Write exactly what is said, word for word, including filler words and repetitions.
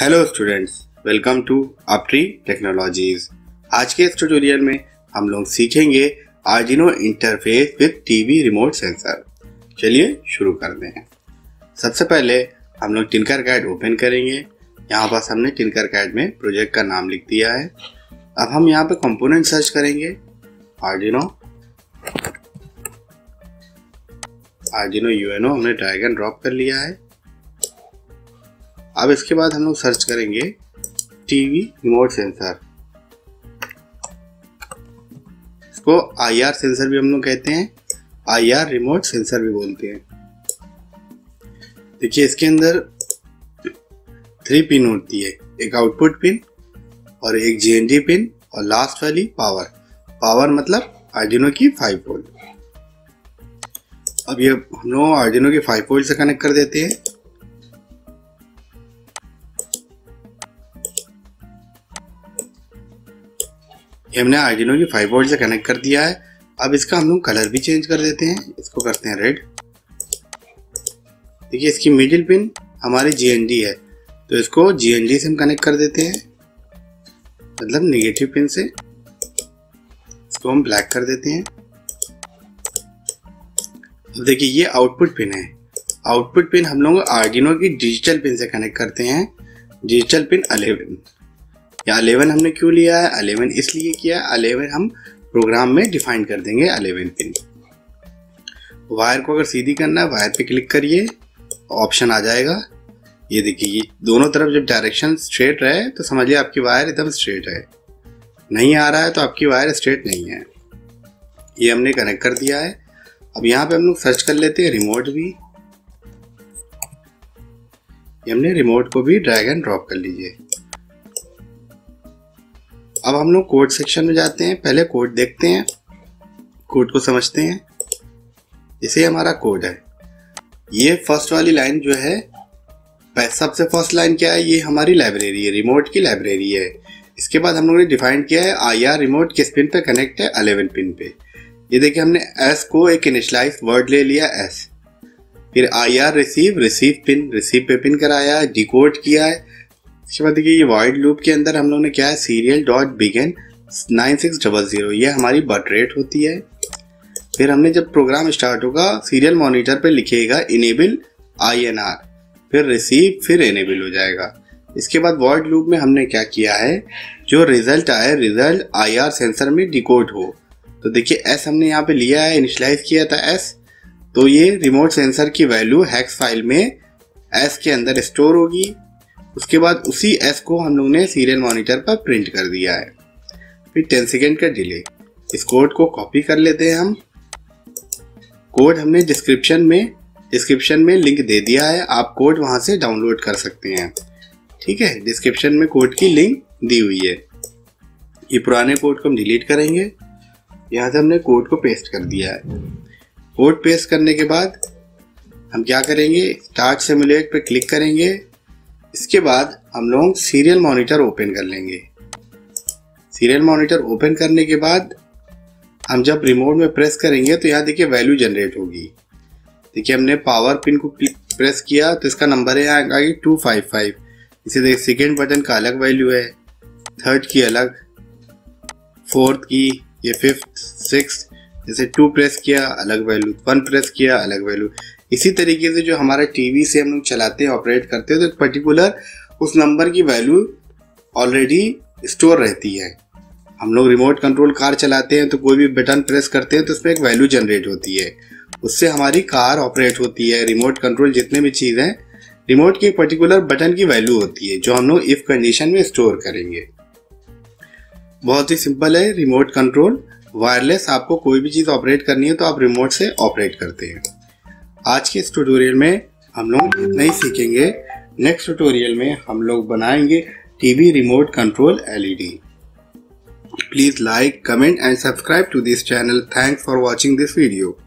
Hello students, welcome to Uptree technologies. आज के इस ट्यूटोरियल में हम लोग सीखेंगे Arduino interface with TV remote sensor. चलिए शुरू करते हैं। सबसे पहले हम लोग टिंकरकैड ओपन करेंगे। यहाँ पर हमने टिंकरकैड में प्रोजेक्ट का नाम लिख दिया है। अब हम यहाँ पर कंपोनेंट सर्च करेंगे आर्डिनो आर्डिनो यूएनओ हमने ड्रैग एंड ड्रॉप कर लिया है। अब इसके बाद हम लोग सर्च करेंगे टीवी रिमोट सेंसर। इसको आईआर सेंसर भी हम लोग कहते हैं, आईआर रिमोट सेंसर भी बोलते हैं। देखिए इसके अंदर थ्री पिन होती है, एक आउटपुट पिन और एक जीएनडी पिन और लास्ट वाली पावर। पावर मतलब आर्डिनो की फाइव वोल्ट। अब ये हम लोग आर्डिनो की फाइव वोल्ट से कनेक्ट कर देते हैं। ये हमने आर्डिनो की फाइव वोल्ट से कनेक्ट कर दिया है। अब इसका हम लोग कलर भी चेंज कर देते हैं, इसको करते हैं रेड। देखिए इसकी मिडिल पिन हमारी जीएनडी है, तो इसको जीएनडी से हम कनेक्ट कर देते हैं, मतलब नेगेटिव पिन से। इसको हम ब्लैक कर देते हैं। अब देखिए ये आउटपुट पिन है। आउटपुट पिन हम लोग आर्डिनो की डिजिटल पिन से कनेक्ट करते हैं, डिजिटल पिन अलेवन। या अलेवन हमने क्यों लिया है? अलेवन इसलिए किया है, अलेवन हम प्रोग्राम में डिफाइन कर देंगे अलेवन पिन। वायर को अगर सीधी करना है, वायर पे क्लिक करिए, ऑप्शन आ जाएगा। ये देखिए दोनों तरफ जब डायरेक्शन स्ट्रेट रहे तो समझिए आपकी वायर एकदम स्ट्रेट है। नहीं आ रहा है तो आपकी वायर स्ट्रेट नहीं है। ये हमने कनेक्ट कर दिया है। अब यहाँ पे हम लोग सर्च कर लेते हैं रिमोट भी। ये हमने रिमोट को भी ड्रैग एंड ड्रॉप कर लीजिए। अब हम लोग कोड सेक्शन में जाते हैं, पहले कोड देखते हैं, कोड को समझते हैं। जैसे हमारा कोड है, ये फर्स्ट वाली लाइन जो है, सबसे फर्स्ट लाइन क्या है, ये हमारी लाइब्रेरी है, रिमोट की लाइब्रेरी है। इसके बाद हम लोगों ने डिफाइन किया है आईआर रिमोट किस पिन पे कनेक्ट है, अलेवन पिन पे। ये देखिए हमने एस को एक इनिशलाइज वर्ड ले लिया एस, फिर IR receive, receive pin, receive पे पिन कराया है, डिकोड किया है। इसके बाद देखिए ये वाइड लूप के अंदर हम लोग ने क्या है, serial dot begin nine six double zero, ये हमारी बट रेट होती है। फिर हमने जब प्रोग्राम स्टार्ट होगा सीरियल मॉनिटर पे लिखेगा इनेबल आई एन आर, फिर रिसीव, फिर इनेबल हो जाएगा। इसके बाद वाइड लूप में हमने क्या किया है, जो रिजल्ट आए रिजल्ट आईआर सेंसर में डिकोड हो। तो देखिए एस हमने यहाँ पे लिया है, इनिशलाइज किया था एस, तो ये रिमोट सेंसर की वैल्यू हेक्स फाइल में एस के अंदर स्टोर होगी। उसके बाद उसी एस को हम लोग ने सीरियल मॉनिटर पर प्रिंट कर दिया है। फिर टेन सेकेंड का डिले। इस कोड को कॉपी कर लेते हैं हम। कोड हमने डिस्क्रिप्शन में डिस्क्रिप्शन में लिंक दे दिया है, आप कोड वहां से डाउनलोड कर सकते हैं। ठीक है, डिस्क्रिप्शन में कोड की लिंक दी हुई है। ये पुराने कोड को हम डिलीट करेंगे। यहाँ से हमने कोड को पेस्ट कर दिया है। कोड पेस्ट करने के बाद हम क्या करेंगे, स्टार्ट सिमुलेट पर क्लिक करेंगे। इसके बाद हम लोग सीरियल मॉनिटर ओपन कर लेंगे। सीरियल मॉनिटर ओपन करने के बाद हम जब रिमोट में प्रेस करेंगे तो यहाँ देखिए वैल्यू जनरेट होगी। देखिए हमने पावर पिन को प्रेस किया तो इसका नंबर है यहाँ आगे टू फाइव फाइव। इसे देखिए सेकेंड बटन का अलग वैल्यू है, थर्ड की अलग, फोर्थ की, ये फिफ्थ, सिक्स्थ। जैसे टू प्रेस किया अलग वैल्यू, वन प्रेस किया अलग वैल्यू। इसी तरीके से जो हमारा टीवी से हम लोग चलाते हैं, ऑपरेट करते हैं, तो एक पर्टिकुलर उस नंबर की वैल्यू ऑलरेडी स्टोर रहती है। हम लोग रिमोट कंट्रोल कार चलाते हैं तो कोई भी बटन प्रेस करते हैं तो उसमें एक वैल्यू जनरेट होती है, उससे हमारी कार ऑपरेट होती है। रिमोट कंट्रोल जितने भी चीज़ें, रिमोट की एक पर्टिकुलर बटन की वैल्यू होती है जो हम लोग इफ कंडीशन में स्टोर करेंगे। बहुत ही सिंपल है रिमोट कंट्रोल। वायरलेस आपको कोई भी चीज़ ऑपरेट करनी है तो आप रिमोट से ऑपरेट करते हैं। आज के इस ट्यूटोरियल में हम लोग नहीं सीखेंगे, नेक्स्ट ट्यूटोरियल में हम लोग बनाएंगे TV remote control LED. Please like, comment and subscribe to this channel. Thanks for watching this video.